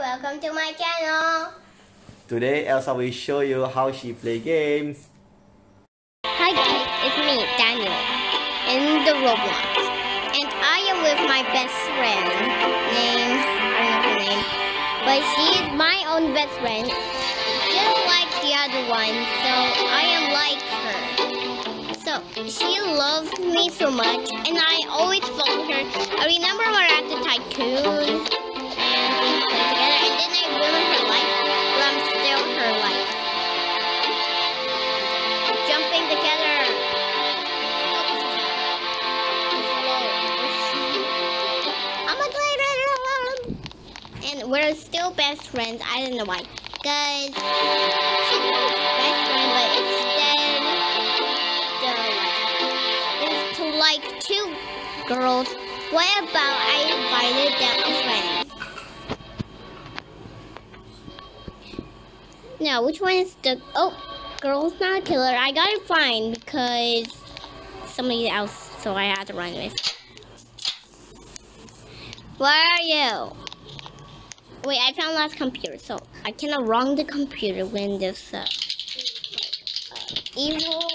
welcome to my channel. Today Elsa will show you how she plays games. Hi guys, it's me, Daniel, in the Roblox. And I am with my best friend named, I don't know her name, but she is my own best friend, just like the other one, so I am like her. So, she loves me so much, and I always follow her. I remember when I was a tycoon, and we played together, and then I ruined her life, but I'm still her life. Jumping together. And we're still best friends, I don't know why. Because she's my best friend, but instead, there's two girls. What about I invited them as friends? Now, which one is the... Oh, girl's not a killer. I got it fine because somebody else, so I had to run with. Where are you? Wait, I found last computer, so I cannot wrong the computer when this evil,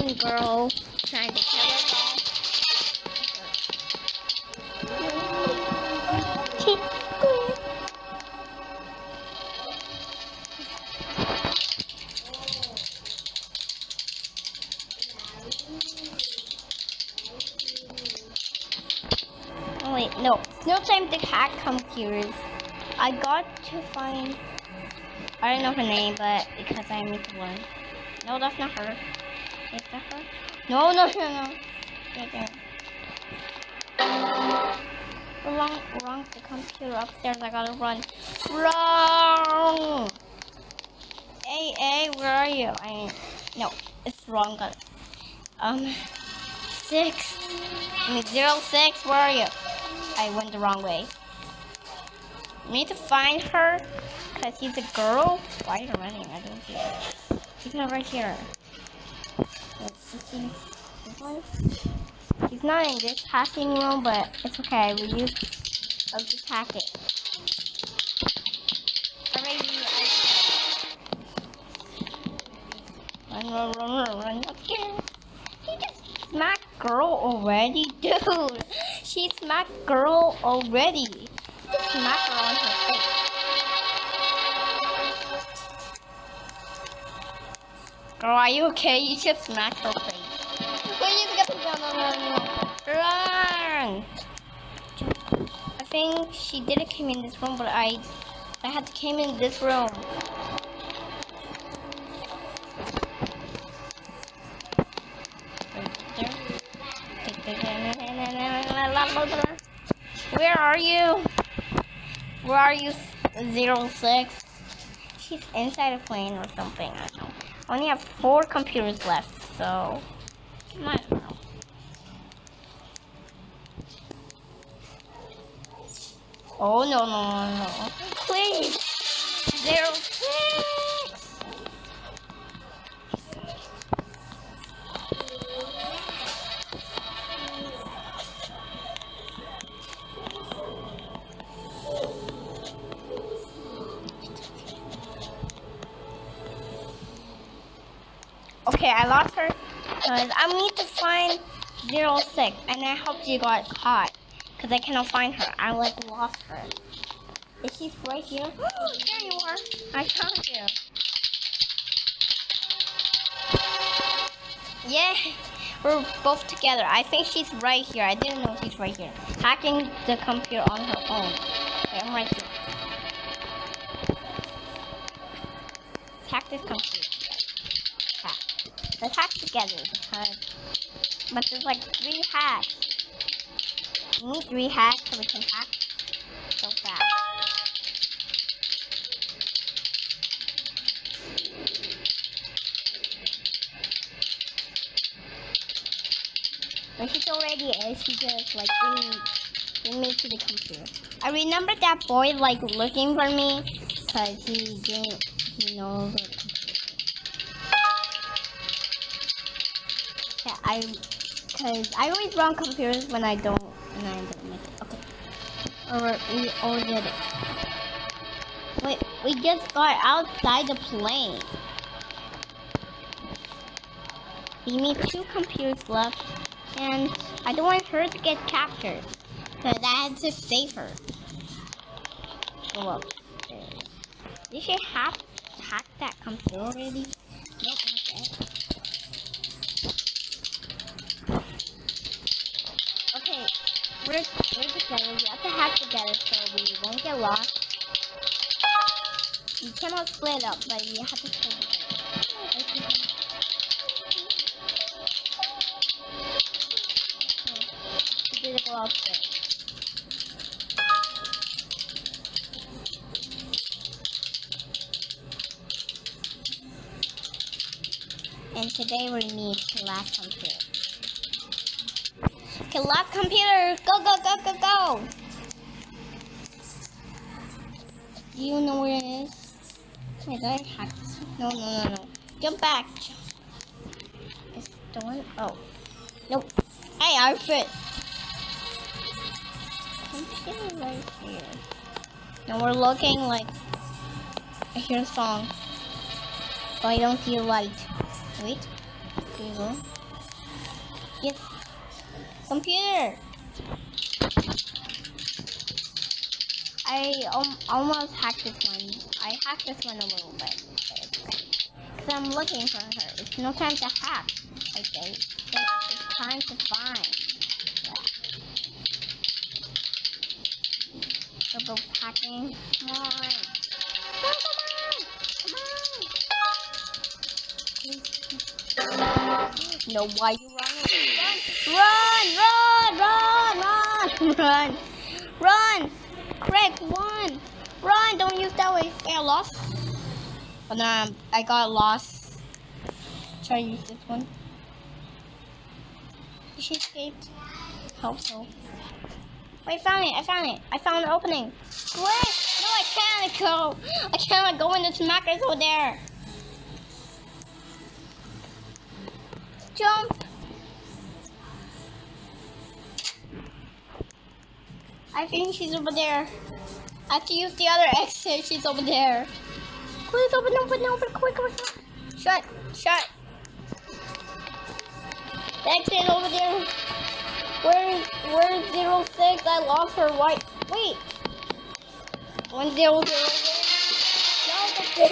mean girl trying to kill us. Oh wait, no. It's no time to hack computers. I got to find, I don't know her name, but because I need to learn. No, that's not her. Is that her? No. Right there. Wrong, the computer upstairs. I gotta run. Wrong! Hey, where are you? No, it's wrong. I mean, 06, where are you? I went the wrong way. We need to find her because she's a girl. Why are you running? I don't see her. She's not right here. She's not in this hacking room, but it's okay. I'll just hack it. Run. Okay. She just smacked girl already, dude. She smacked girl already. Just smack her on her face. Girl, are you okay? You just smack her face. Run! I think she didn't come in this room, but I had to come in this room. Where are you? Where are you, 06? She's inside a plane or something, I don't know. I only have 4 computers left, so... I don't know. Oh, no. Please! 06! Okay, I lost her. I need to find 06, and I hope she got caught, because I cannot find her. I lost her. Is she right here? Oh, there you are. I found you. Yeah, we're both together. I think she's right here. I didn't know she's right here. Hacking the computer on her own. Okay, I'm right here. Hack this computer. Let's hack together, but there's like 3 hacks. We need 3 hacks so we can hack so fast. When she's already in, she just like bring me to the computer. I remember that boy like looking for me because he knows. Because I always run computers when I don't make it. Okay. Or we all did it. We just are outside the plane. We need 2 computers left, and I don't want her to get captured, so that's just safer. Go upstairs. You should hack that computer already. Yep, okay, we're together. We have to hack together so we won't get lost. You cannot split up, but you have to split up. And today we need the last computer. Okay, last computer, go, go, go, go, go! Do you know where it is? Wait, did I hack this? No, no, no, no. Jump back! It's the one? Oh. Nope. Hey, our first. Computer right here. Now we're looking like... I hear a song. But I don't see a light. Wait, here you go. Yes, computer. I almost hacked this one. I hacked this one a little bit. So I'm looking for her. It's no time to hack. I think it's time to find. We're both hacking. Come on. Come on. Come on. Please. No, why you running? Run! Run! Craig, run! Run! Don't use that way. I got lost. Oh no, I got lost. Try to use this one. She escaped. Helpful. Oh, I found it! I found it! I found the opening. Quick! No, I can't go! I cannot go in the smackers over there! Jump! I think she's over there. I have to use the other exit. She's over there. Please open, open, open, quick, quick. Shut, shut. The exit over there. Where is 06? I lost her. White. Wait. 100. No,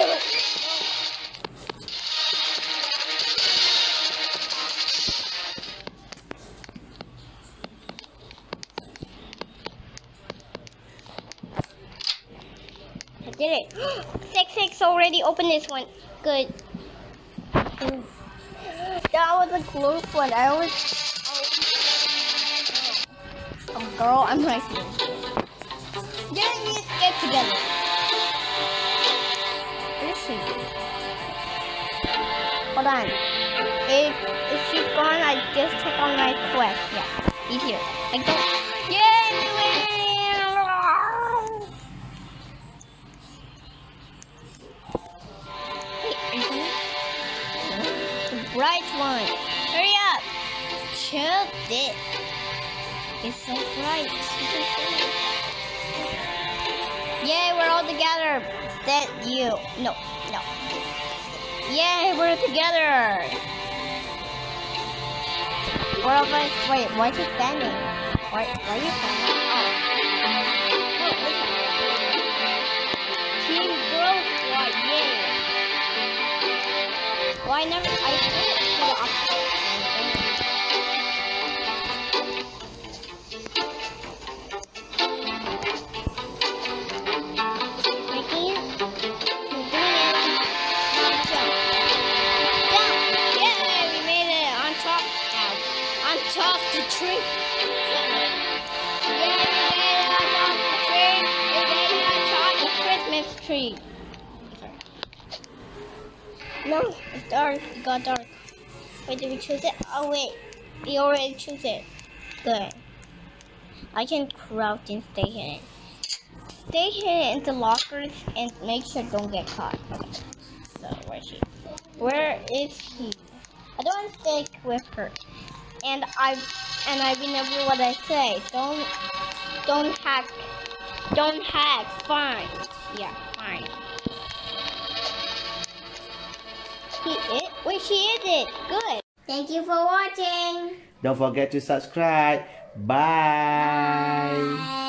did it. 6-6 already opened this one. Good. That was a close one. I always... Oh, girl, I'm right here. Then let's get together. Where is she? Hold on. If she's gone, I just check on my quest. Yeah, easier. Like that. Right one. Hurry up. Chill this. It's so bright. Yay, we're all together. Is that you? No, no. Yay, we're together. We're all like, wait, why is he standing? Why are you standing? Oh. Team Girls, why? Yay. Why never? Tree. No, it's dark. It got dark. Wait, did we choose it? Oh wait, we already chose it. Good. I can crouch and stay hidden. Stay hidden in the lockers and make sure don't get caught. Okay. So where's she? Where is he? I don't want to stay with her. And I remember what I say. Don't hack Don't hack. Fine. Yeah, fine. She is? Wait, she is it. Good. Thank you for watching. Don't forget to subscribe. Bye. Bye.